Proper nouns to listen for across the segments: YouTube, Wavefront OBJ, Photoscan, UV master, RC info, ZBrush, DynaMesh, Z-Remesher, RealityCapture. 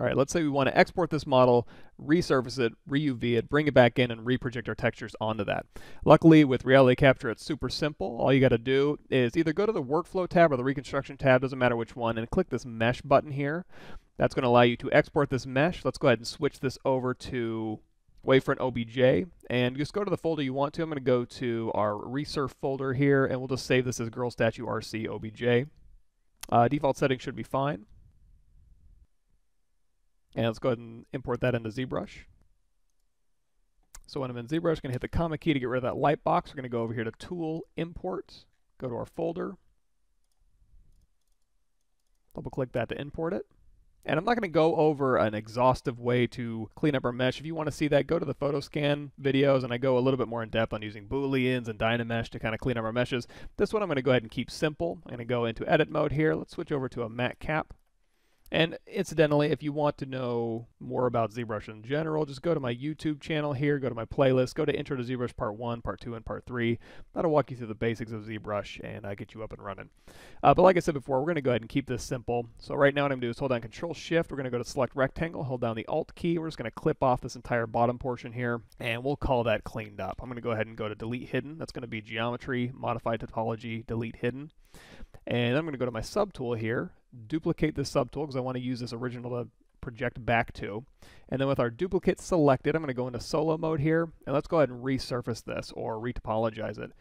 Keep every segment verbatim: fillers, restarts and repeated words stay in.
All right, let's say we want to export this model, resurface it, re-U V it, bring it back in, and reproject our textures onto that. Luckily, with RealityCapture, it's super simple. All you got to do is either go to the Workflow tab or the Reconstruction tab, doesn't matter which one, and click this Mesh button here. That's going to allow you to export this mesh. Let's go ahead and switch this over to Wavefront O B J, and just go to the folder you want to. I'm going to go to our Resurf folder here, and we'll just save this as Girl Statue R C O B J. Uh, default settings should be fine. And let's go ahead and import that into ZBrush. So when I'm in ZBrush, I'm going to hit the comma key to get rid of that light box. We're going to go over here to Tool, Import, go to our folder. Double click that to import it. And I'm not going to go over an exhaustive way to clean up our mesh. If you want to see that, go to the Photoscan videos, and I go a little bit more in depth on using Booleans and DynaMesh to kind of clean up our meshes. This one I'm going to go ahead and keep simple. I'm going to go into edit mode here. Let's switch over to a matte cap. And incidentally, if you want to know more about ZBrush in general, just go to my YouTube channel here, go to my playlist, go to Intro to ZBrush Part one, Part two, and Part three. That'll walk you through the basics of ZBrush and uh, get you up and running. Uh, but like I said before, we're going to go ahead and keep this simple. So right now what I'm going to do is hold down Control-Shift. We're going to go to Select Rectangle, hold down the Alt key. We're just going to clip off this entire bottom portion here, and we'll call that cleaned up. I'm going to go ahead and go to Delete Hidden. That's going to be Geometry, Modify Topology, Delete Hidden. And I'm going to go to my subtool here, duplicate this subtool because I want to use this original to project back to. And then with our duplicate selected, I'm going to go into solo mode here, and let's go ahead and resurface this or retopologize it.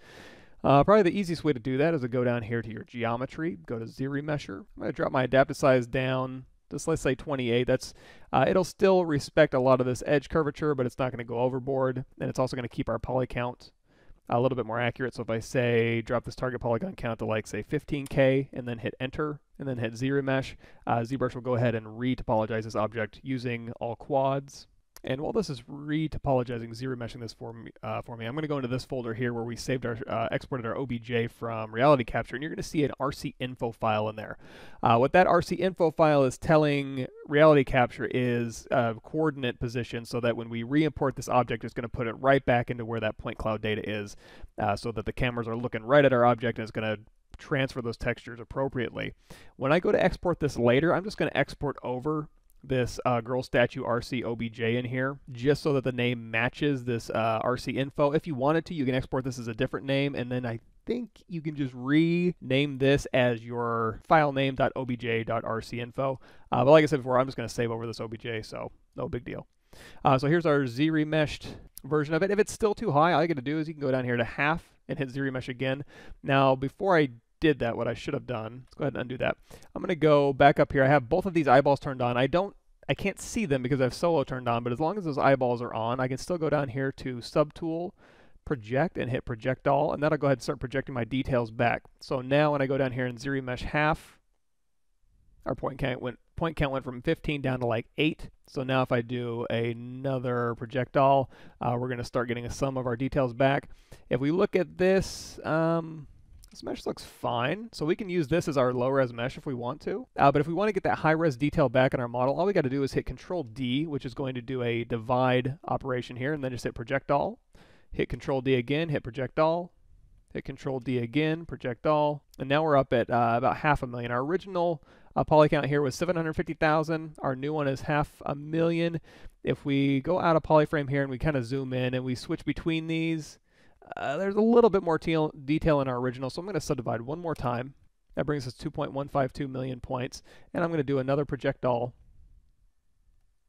Uh, probably the easiest way to do that is to go down here to your geometry, go to Z-Remesher. I'm going to drop my adaptive size down, just let's say twenty-eight. That's uh, it'll still respect a lot of this edge curvature, but it's not going to go overboard, and it's also going to keep our poly count a little bit more accurate. So if I say drop this target polygon count to like say fifteen K and then hit enter and then hit Z-Remesh, uh, ZBrush will go ahead and retopologize this object using all quads. And while this is retopologizing, Z-Remeshing this for me, uh, for me, I'm going to go into this folder here where we saved our, uh, exported our O B J from RealityCapture, and you're going to see an R C info file in there. Uh, what that R C info file is telling RealityCapture is uh, coordinate position, so that when we re-import this object, it's going to put it right back into where that point cloud data is, uh, so that the cameras are looking right at our object, and it's going to transfer those textures appropriately. When I go to export this later, I'm just going to export over this uh, Girl Statue R C O B J in here, just so that the name matches this uh, R C info. If you wanted to, you can export this as a different name, and then I think you can just rename this as your file name.obj.rcinfo. Uh, but like I said before, I'm just going to save over this O B J, so no big deal. Uh, so here's our Z-Remeshed version of it. If it's still too high, all you got to do is you can go down here to half and hit Z-Remesh again. Now, before I did that, what I should have done, let's go ahead and undo that. I'm going to go back up here. I have both of these eyeballs turned on. I don't, I can't see them because I have solo turned on, but as long as those eyeballs are on, I can still go down here to Subtool, Project, and hit Project All, and that'll go ahead and start projecting my details back. So now when I go down here and Z-Remesh half, our point count went, point count went from fifteen down to like eight. So now if I do another Project All, uh, we're going to start getting a sum of our details back. If we look at this, um, this mesh looks fine, so we can use this as our low-res mesh if we want to. Uh, but if we want to get that high-res detail back in our model, all we got to do is hit Control D, which is going to do a divide operation here, and then just hit Project All. Hit Control D again, hit Project All. Hit Control D again, Project All. And now we're up at uh, about half a million. Our original uh, poly count here was seven hundred fifty thousand. Our new one is half a million. If we go out of polyframe here and we kind of zoom in and we switch between these, Uh, there's a little bit more detail in our original, so I'm going to subdivide one more time. That brings us two point one five two million points, and I'm going to do another projectile.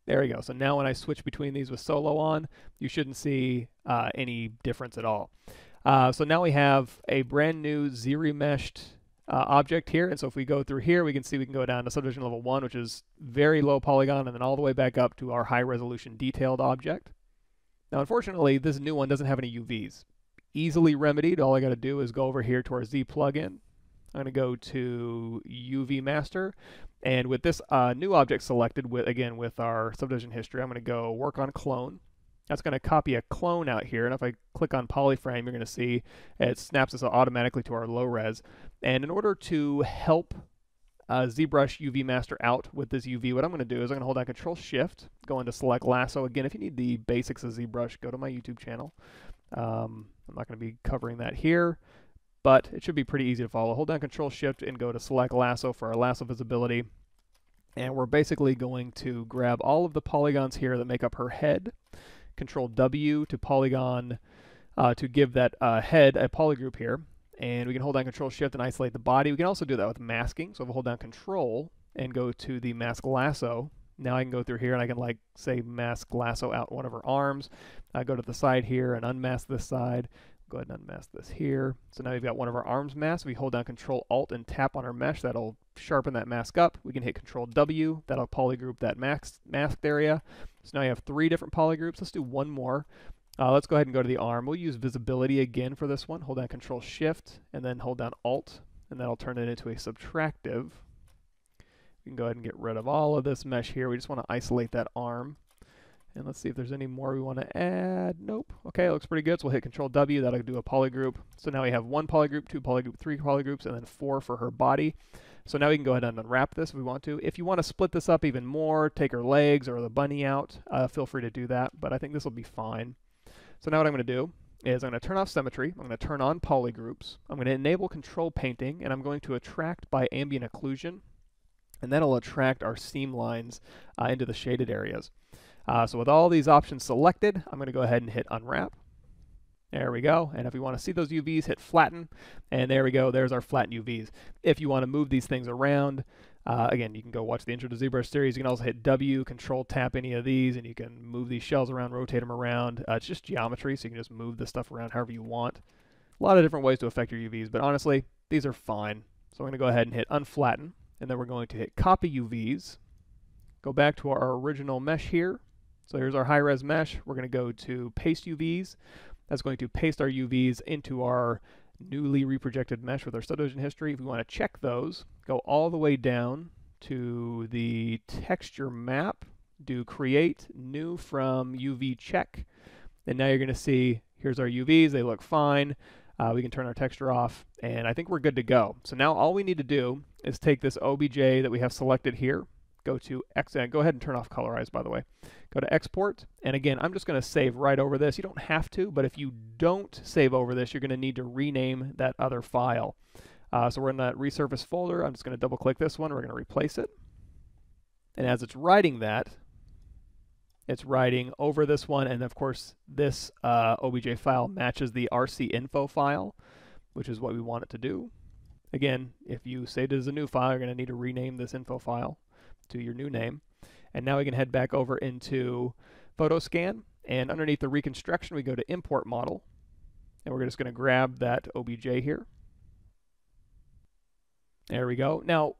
There we go. So now when I switch between these with solo on, you shouldn't see uh, any difference at all. Uh, so now we have a brand new Z-Remeshed uh, object here, and so if we go through here, we can see we can go down to subdivision level one, which is very low polygon, and then all the way back up to our high-resolution detailed object. Now, unfortunately, this new one doesn't have any U Vs. Easily remedied. All I got to do is go over here to our Z plugin. I'm going to go to U V master, and with this uh, new object selected, with again with our subdivision history, I'm going to go work on clone. That's going to copy a clone out here, and if I click on polyframe, you're going to see it snaps us automatically to our low res. And in order to help uh, ZBrush U V master out with this U V, what I'm going to do is I'm going to hold down Control Shift, go into Select Lasso. Again, if you need the basics of ZBrush, go to my YouTube channel. Um, I'm not going to be covering that here, but it should be pretty easy to follow. Hold down Control Shift and go to Select Lasso for our lasso visibility. And we're basically going to grab all of the polygons here that make up her head, control W to polygon, uh, to give that uh, head a polygroup here. And we can hold down control shift and isolate the body. We can also do that with masking. So if I hold down control and go to the mask lasso, now I can go through here and I can, like, say mask lasso out one of her arms. I go to the side here and unmask this side. Go ahead and unmask this here. So now we've got one of our arms masked. We hold down control alt and tap on our mesh. That'll sharpen that mask up. We can hit control W. That'll polygroup that mask masked area. So now you have three different polygroups. Let's do one more. Uh, let's go ahead and go to the arm. We'll use visibility again for this one. Hold down control shift and then hold down alt, and that'll turn it into a subtractive. We can go ahead and get rid of all of this mesh here. We just want to isolate that arm. And let's see if there's any more we want to add. Nope. Okay, it looks pretty good. So we'll hit control W. That'll do a polygroup. So now we have one polygroup, two polygroup, three polygroups, and then four for her body. So now we can go ahead and unwrap this if we want to. If you want to split this up even more, take her legs or the bunny out, uh, feel free to do that. But I think this will be fine. So now what I'm going to do is I'm going to turn off symmetry. I'm going to turn on polygroups. I'm going to enable control painting, and I'm going to attract by ambient occlusion. And that'll attract our seam lines uh, into the shaded areas. Uh, so with all these options selected, I'm going to go ahead and hit unwrap. There we go. And if we want to see those U Vs, hit flatten. And there we go. There's our flattened U Vs. If you want to move these things around, uh, again, you can go watch the Intro to ZBrush series. You can also hit W, control tap any of these, and you can move these shells around, rotate them around. Uh, it's just geometry, so you can just move this stuff around however you want. A lot of different ways to affect your U Vs, but honestly, these are fine. So I'm going to go ahead and hit unflatten. And then we're going to hit copy U Vs. Go back to our original mesh here. So here's our high-res mesh. We're going to go to paste U Vs. That's going to paste our U Vs into our newly reprojected mesh with our subdivision history. If we want to check those, go all the way down to the texture map, do create new from U V check. And now you're going to see here's our U Vs. They look fine. Uh, we can turn our texture off, and I think we're good to go. So now all we need to do is take this O B J that we have selected here, go to X, uh, go ahead and turn off colorize, by the way. Go to export, and again, I'm just going to save right over this. You don't have to, but if you don't save over this, you're going to need to rename that other file. Uh, so we're in that resurface folder. I'm just going to double click this one. We're going to replace it. And as it's writing that, it's writing over this one, and of course this uh, O B J file matches the R C info file, which is what we want it to do. Again, if you saved it as a new file, you're going to need to rename this info file to your new name. And now we can head back over into Photoscan, and underneath the reconstruction we go to import model, and we're just going to grab that O B J here. There we go. Now,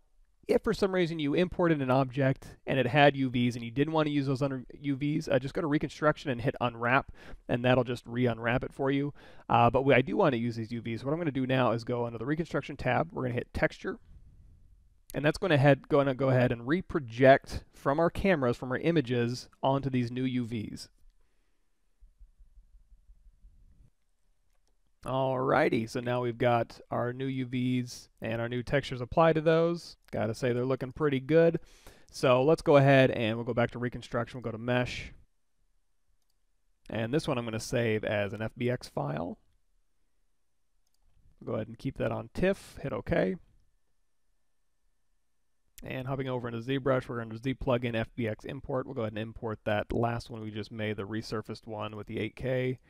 if for some reason you imported an object and it had U Vs and you didn't want to use those under U Vs, uh, just go to reconstruction and hit unwrap, and that'll just re-unwrap it for you. Uh, but we, I do want to use these U Vs. What I'm going to do now is go under the reconstruction tab. We're going to hit texture, and that's going to head, going to go ahead and reproject from our cameras, from our images, onto these new U Vs. Alrighty, so now we've got our new U Vs and our new textures applied to those. Gotta say they're looking pretty good. So let's go ahead and we'll go back to reconstruction. We'll go to mesh. And this one I'm going to save as an F B X file. Go ahead and keep that on TIFF. Hit OK. And hopping over into ZBrush, we're going to Z plugin F B X import. We'll go ahead and import that last one we just made, the resurfaced one with the eight K.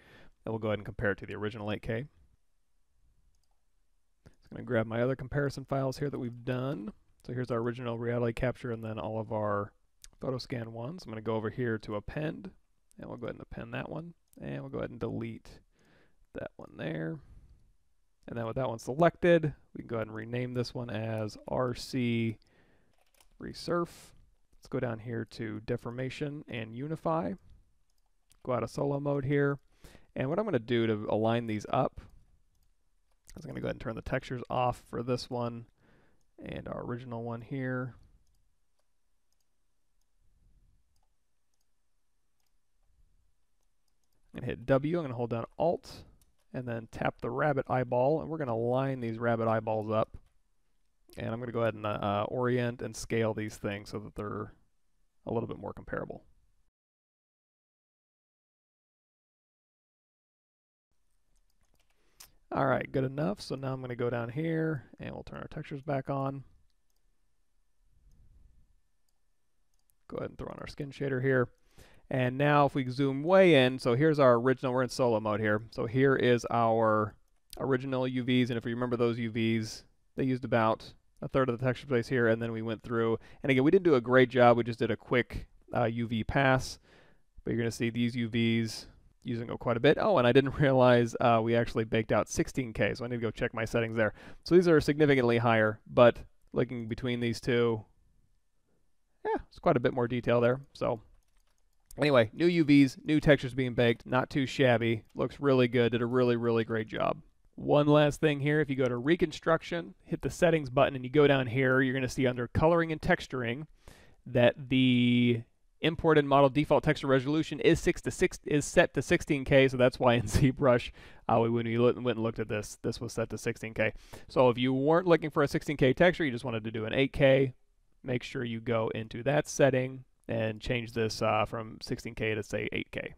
And we'll go ahead and compare it to the original eight K. I'm going to grab my other comparison files here that we've done. So here's our original reality capture and then all of our Photoscan ones. I'm going to go over here to append, and we'll go ahead and append that one. And we'll go ahead and delete that one there. And then with that one selected, we can go ahead and rename this one as R C Resurf. Let's go down here to deformation and unify. Go out of solo mode here. And what I'm going to do to align these up is I'm going to go ahead and turn the textures off for this one and our original one here. I'm going to hit W. I'm going to hold down Alt and then tap the rabbit eyeball. And we're going to line these rabbit eyeballs up. And I'm going to go ahead and uh, orient and scale these things so that they're a little bit more comparable. All right, good enough. So now I'm going to go down here and we'll turn our textures back on. go ahead and throw on our skin shader here. And now if we zoom way in, so here's our original, we're in solo mode here. So here is our original U Vs, and if you remember those U Vs, they used about a third of the texture space here, and then we went through. And again, we didn't do a great job, we just did a quick uh, U V pass. But you're gonna see these U Vs using up quite a bit. Oh, and I didn't realize uh, we actually baked out sixteen K, so I need to go check my settings there. So these are significantly higher, but looking between these two, yeah, it's quite a bit more detail there, so. Anyway, new U Vs, new textures being baked, not too shabby, looks really good, did a really, really great job. One last thing here, if you go to Reconstruction, hit the Settings button, and you go down here, you're going to see under Coloring and Texturing that the imported model default texture resolution is six to six is set to sixteen K, so that's why in ZBrush, uh, when we went and looked at this, this was set to sixteen K. So if you weren't looking for a sixteen K texture, you just wanted to do an eight K, make sure you go into that setting, and change this uh, from sixteen K to say eight K.